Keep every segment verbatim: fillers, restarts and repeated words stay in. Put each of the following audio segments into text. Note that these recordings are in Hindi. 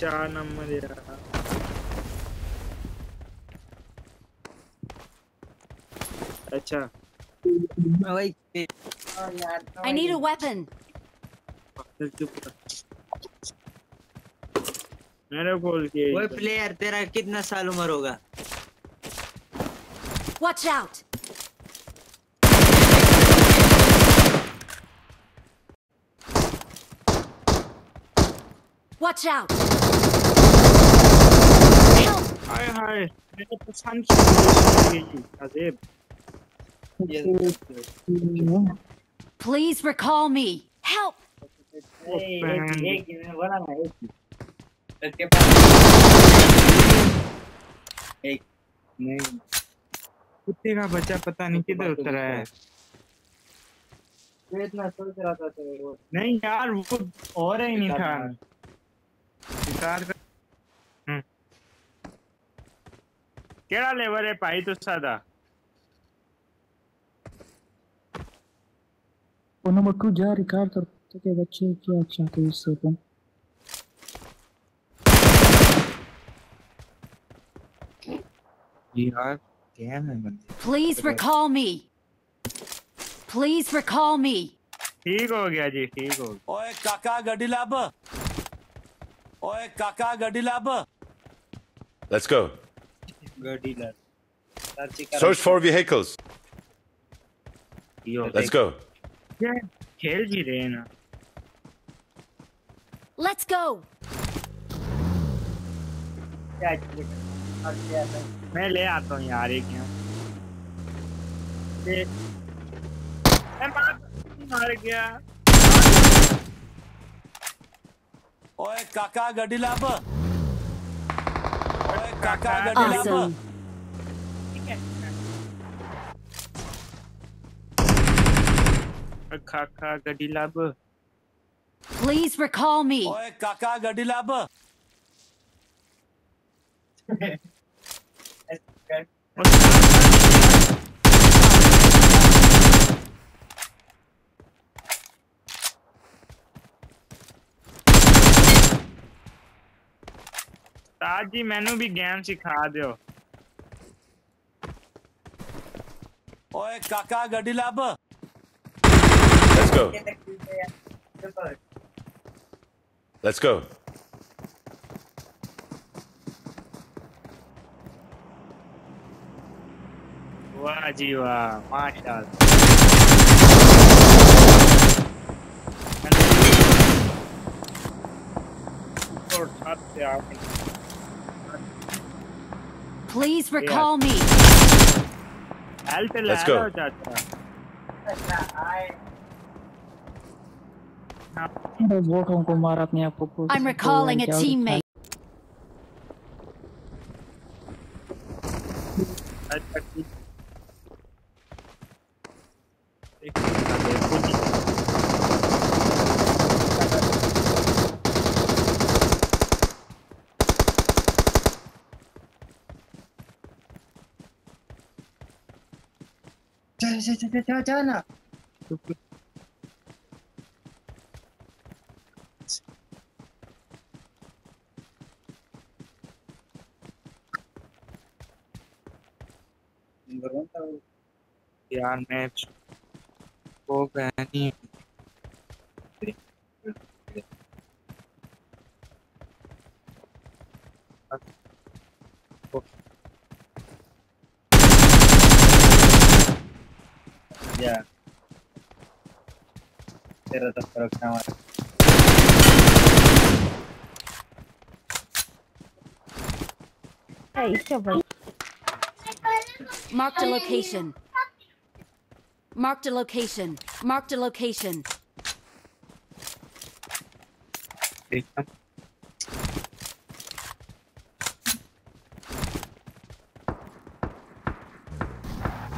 Cha nammadia. Acha. I need a weapon. Oye player, tera kitna Salomaroga? Watch out. Watch out. Hi hi. Mere ko sun ki azeb. Please recall me. Help. Hey, कुत्ते का बच्चा पता नहीं किधर उतरा है। इतना सोच रहा था तो नहीं यार वो और ही नहीं था। शिकार हम्म केड़ा लेवर है भाई तो सादा। उन्हें मक्कू जा रिकार्डो तो के बच्चे क्या अच्छा कोई सोपन यार Please recall me. Please recall me. ठीक हो गया जी, ठीक हो गया. ओए काका गडिलाबू. ओए काका गडिलाबू. Let's go. गडिलाबू. Search for vehicles. Let's go. खेल जी रहे ना. Let's go. मैं ले आता हूँ यार एक यहाँ मैं मार गया ओए काका गडिलाबू ओए काका गडिलाबू काका गडिलाबू Please recall me ओए काका गडिलाबू ताज जी मैंने भी गेम सिखा दो। ओए काका गडिलाबू। Let's go. Let's go. वाह जी वाह माशाल्लाह Please recall me Let's go I'm recalling a teammate Janna. यार मैच हो गया नहीं Yeah. तेरा तो फर्क ना है। Hey, cover. Marked a location. Marked a location. Marked a location.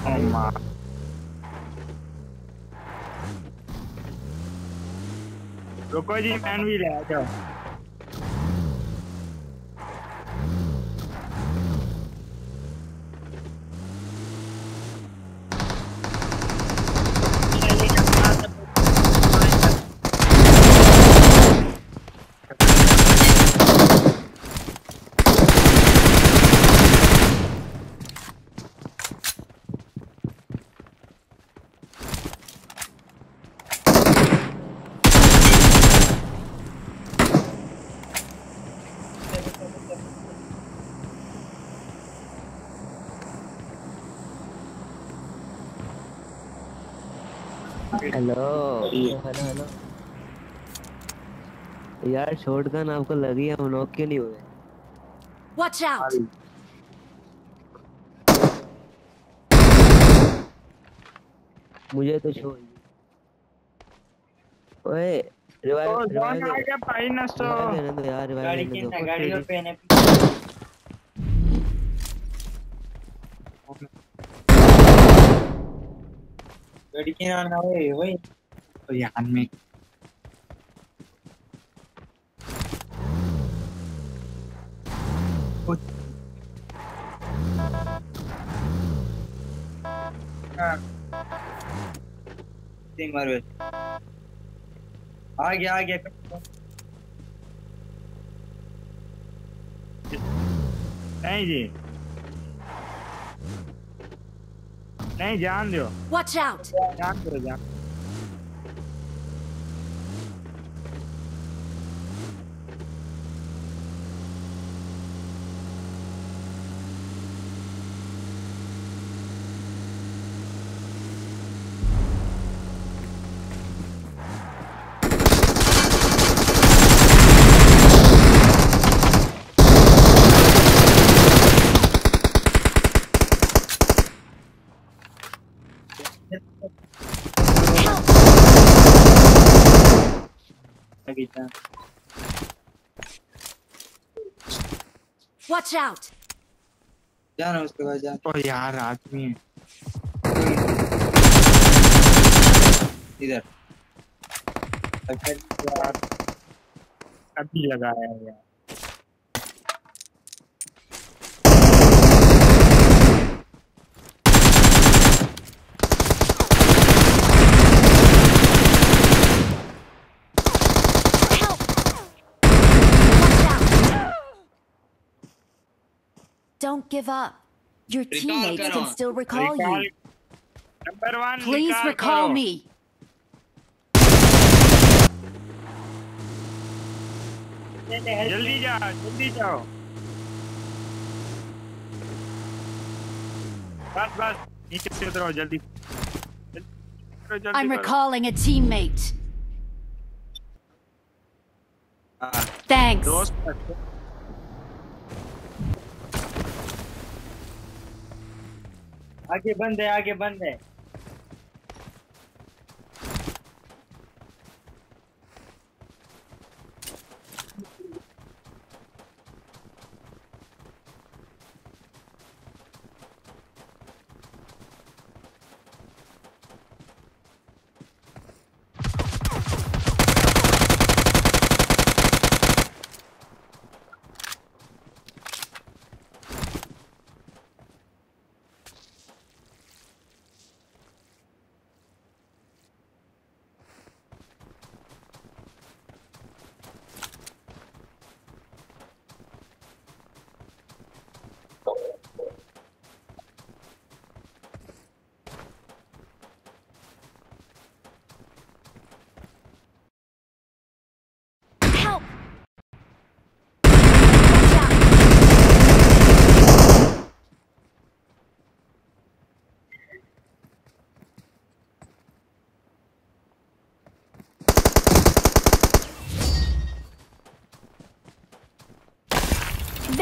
Oh my. रुको जी मैन भी ले आ जाओ हेलो हेलो हेलो यार, शॉटगन आपको लगी है, नॉक क्यों नहीं हुए? Watch out. मुझे तो छोड़। ओए रिवाइव रिवाइव आ गया भाई, ना सो गाड़ी के ना गाड़ियों पे ने गाड़ी के ना ना ओए ओए तो यहां में तीन बार आ गया आ गया नहीं जी नहीं जान दो वॉच आउट जान दो जान Watch out. जाना उसके बाद जाना। ओ यार आदमी है। इधर। यार अभी लगा है यार। Don't give up. Your teammates can still recall you. Number one, please recall me. जल्दी जा, जल्दी जाओ. बस बस नीचे से उतरो जल्दी. I'm recalling a teammate. Thanks. आगे बंद है आगे बंद है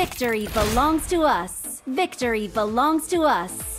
Victory belongs to us. Victory belongs to us.